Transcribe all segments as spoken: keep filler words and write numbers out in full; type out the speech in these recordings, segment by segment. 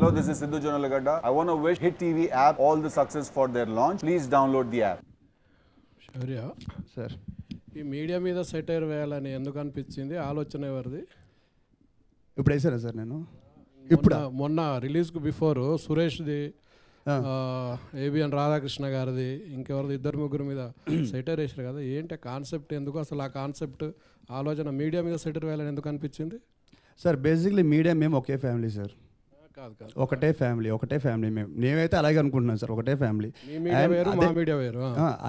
Hello, this is Siddhu Jonnalagadda. I want to wish Hit T V app all the success for their launch. Please download the app. Sure, sir. This media media satire vayala ne endu kan pitchindi aalochane vardi. Ippudu esara sir nenu. Ippudu monna release ku before Suresh di A B N Radhakrishna gardi inkevardi iddaru mugguru meeda satire esaru kada ente concept enduko asalu aa concept aalochana media media satire vayala endu kan pitchindi. Sir basically media mem okay family sir. ఒకటే family ఒకటే family మేము నేనైతే అలాగే అనుకుంటున్నాను sir ఒకటే family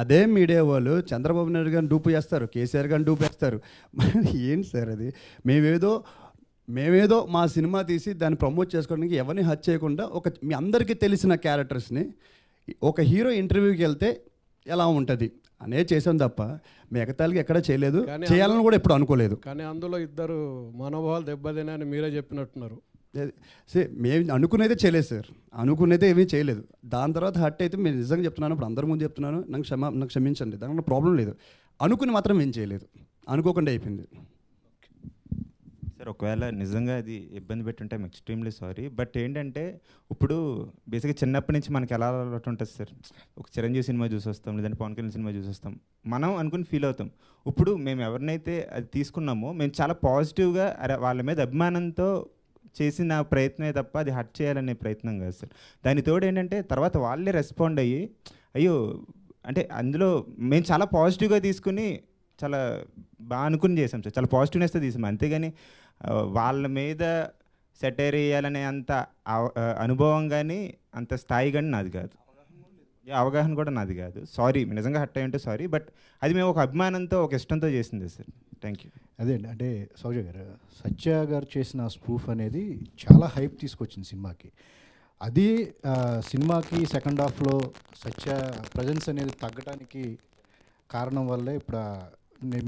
అదే media వాళ్ళు చంద్రబాబు నాయుడు గారిని డూపు చేస్తారు కేసీఆర్ గారిని డూపు చేస్తారు ఏంటి సార్ అది మేమేదో మేమేదో మా సినిమా తీసి దాన్ని ప్రమోట్ చేసుకోవడానికి ఎవరిని హత్య చేయకుండా ఒక మీ అందరికీ తెలిసిన క్యారెక్టర్స్ని ఒక హీరో ఇంటర్వ్యూకి వెళ్తే ఎలా ఉంటుంది అనే చేసాం తప్ప మిగతాలకి ఎక్కడ చేయలేదు చేయాలని కూడా ఎప్పుడు అనుకోలేదు కానీ అందులో ఇద్దరు మనోభావాలు దెబ్బతిన్నాయని మీరే చెప్పినట్టున్నారు సే మేము అనుకునేదే చేయలేదు సార్ అనుకునేదే ఏమీ చేయలేదు దాని తర్వాత హట్ అయితే నేను నిజంగా చెప్తున్నాను ఇప్పుడు అందరి ముందు చెప్తున్నాను నాకు క్షమ నాకు క్షమించండి దానివల్ల ప్రాబ్లం లేదు అనుకుని మాత్రం ఏం చేయలేదు అనుకోకుండా అయిపోయింది సార్ ఒకవేళ నిజంగా అది ఇబ్బంది పెట్టుంటే ఐమ్ ఎక్స్ట్రీమ్లీ సారీ బట్ ఏంటంటే ఇప్పుడు బేసిక్గా చిన్నప్పటి నుంచి మనకి ఎలా అలవాటు ఉంటుంది సార్ ఒక చిరంజీవి సినిమా చూసి వస్తాం లేదంటే పవన్ కళ్యాణ్ సినిమా చూసి వస్తాం మనం అనుకుని ఫీల్ అవుతాం ఇప్పుడు మేము ఎవరినైతే అది తీసుకున్నామో మేము చాలా పాజిటివ్గా వాళ్ళ మీద అభిమానంతో చేసిన ప్రయత్నమే తప్ప అది హట్ చేయాలనే ప్రయత్నం కాదు సార్ దాని తోడు ఏంటంటే తర్వాత వాళ్ళే రెస్పాండ్ అయ్యి అయ్యో అంటే అందులో మేము చాలా పాజిటివ్గా తీసుకుని చాలా బాగా అనుకుని చేసాం సార్ చాలా పాజిటివ్నెస్తో తీసాం అంతేగాని వాళ్ళ మీద సెటైర్ వేయాలనే అంత అనుభవం కానీ అంత స్థాయి కానీ నాది కాదు అవగాహన కూడా నాది కాదు సారీ నిజంగా హట్ అయ్యంటే సారీ బట్ అది మేము ఒక అభిమానంతో ఒక ఇష్టంతో చేసింది సార్ థ్యాంక్ యూ అదే అండి అంటే సౌజ గారు సత్య గారు చేసిన స్పూఫ్ అనేది చాలా హైప్ తీసుకొచ్చింది సినిమాకి అది సినిమాకి సెకండ్ హాఫ్లో సత్య ప్రజెన్స్ అనేది తగ్గడానికి కారణం వల్లే ఇప్పుడు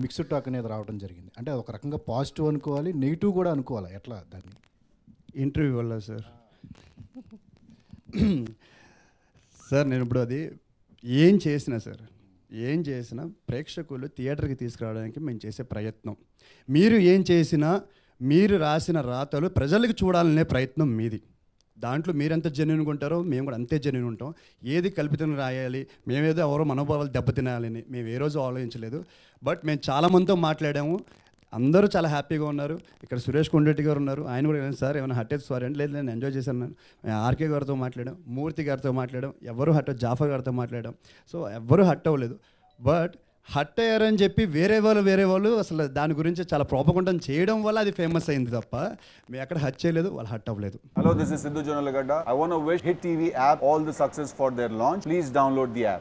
మిక్స్డ్ టాక్ అనేది రావడం జరిగింది అంటే ఒక రకంగా పాజిటివ్ అనుకోవాలి నెగిటివ్ కూడా అనుకోవాలి ఎట్లా దాన్ని ఇంటర్వ్యూ వల్ల సార్ సార్ నేను ఇప్పుడు అది ఏం చేసినా సార్ ఏం చేసినా ప్రేక్షకులు థియేటర్కి తీసుకురావడానికి మేము చేసే ప్రయత్నం మీరు ఏం చేసినా మీరు రాసిన రాతలు ప్రజలకు చూడాలనే ప్రయత్నం మీది దాంట్లో మీరెంత జెన్యూన్గా ఉంటారో మేము కూడా అంతే జెన్యూన్ ఉంటాం ఏది కల్పితం రాయాలి మేమేదో ఎవరో మనోభావాలు దెబ్బతినాలని మేము ఏ రోజు ఆలోచించలేదు బట్ మేము చాలామందితో మాట్లాడాము అందరూ చాలా హ్యాపీగా ఉన్నారు ఇక్కడ సురేష్ కొండరెడ్డి గారు ఉన్నారు ఆయన కూడా ఏమైనా సార్ ఏమైనా హట్ అయితే సారీ అంటే లేదు నేను ఎంజాయ్ చేశాను ఆర్కే గారితో మాట్లాడాం మూర్తి గారితో మాట్లాడాం ఎవరు హట్ జాఫర్ గారితో మాట్లాడాం సో ఎవరు హట్ అవ్వలేదు బట్ హట్ అయ్యారని చెప్పి వేరే వాళ్ళు వేరే వాళ్ళు అసలు దాని గురించి చాలా ప్రాపగండం చేయడం వల్ల అది ఫేమస్ అయింది తప్ప మేము అక్కడ హట్ చేయలేదు వాళ్ళు హట్ అవ్వలేదు hello this is Siddhu Jonnalagadda I want to wish hit TV app all the success for their launch please download the app